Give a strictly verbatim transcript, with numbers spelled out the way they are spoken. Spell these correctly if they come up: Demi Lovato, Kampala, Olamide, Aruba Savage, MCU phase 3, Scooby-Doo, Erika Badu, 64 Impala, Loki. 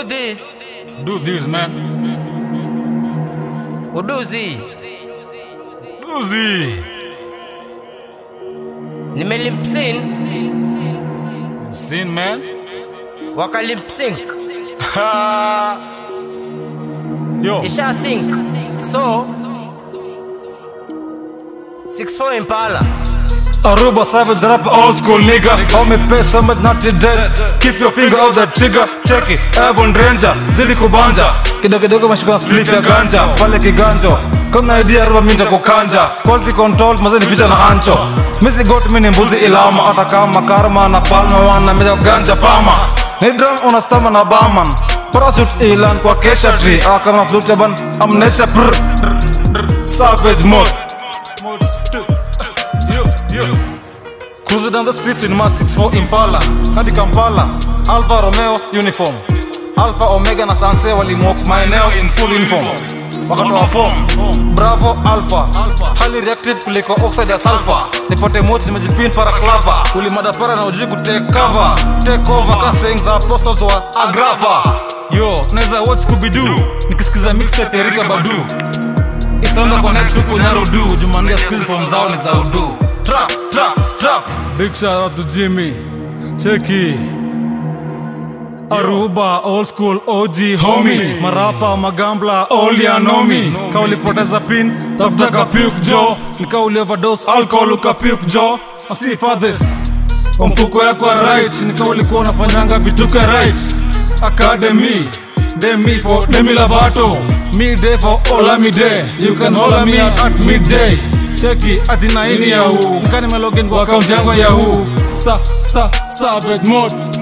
Do this. Do this, man. Oh, dozi. Dozi. Nimelimpsing. Sin, man. Wakalimpsing. Yo. Isha sink. So. sixty-four Impala. Aruba Savage, rap old school nigga. How me pay so much, not dead. Keep your finger off the trigger. Check it, airborne ranger, zili kubanja. Kidogo kidogo mashuka split ya ganja. Pale kiganjo, kama idea aruba minta kukanja. Quality control, mazeni vita na ancho. Misi got mini mbuzi ilama. Hata kama karma na palma wana meja ganja fama. Ni drum unastama na barman. Parachute ilan kwa kesha tree. Aka na flute ban, amnesha brr. Savage mode. Cruising down the streets in my sixty-four Impala hadi Kampala, Alfa Romeo uniform, Alfa Omega na Sanse walimwoku maeneo in full uniform. Wakatoa form, Bravo Alpha, hali reactive kuliko oxide ya sulfur. Nipote moti nimejipin para clava, ulimadapara na uji kutake cover. Take over kaseng za apostles wa agrava. Yo, neza watch Scooby-Doo, nikisikiza mixtape ya Erika Badu. Isonda connect tuku nyarudu, jumandia squeeze from zao ni za udu. Trap, trap, trap. Big shout out to Jimmy, Checky, Aruba, old school O G homie. Marapa, magambla, all ya know me. Kau ulipoteza pin, tafuta kapuke jo. Nika uli overdose, alcohol ukapuke jo. Asi fadhis, kwa mfuko yako right. Nika ulikuwa unafanyanga vituko right. Academy, demi for Demi Lovato. Midday for Olamide. You can holler me at midday. Cheki ati naini ya huu, mkani melogin kwa account yangu ya huu. Sa, sa, savage mode.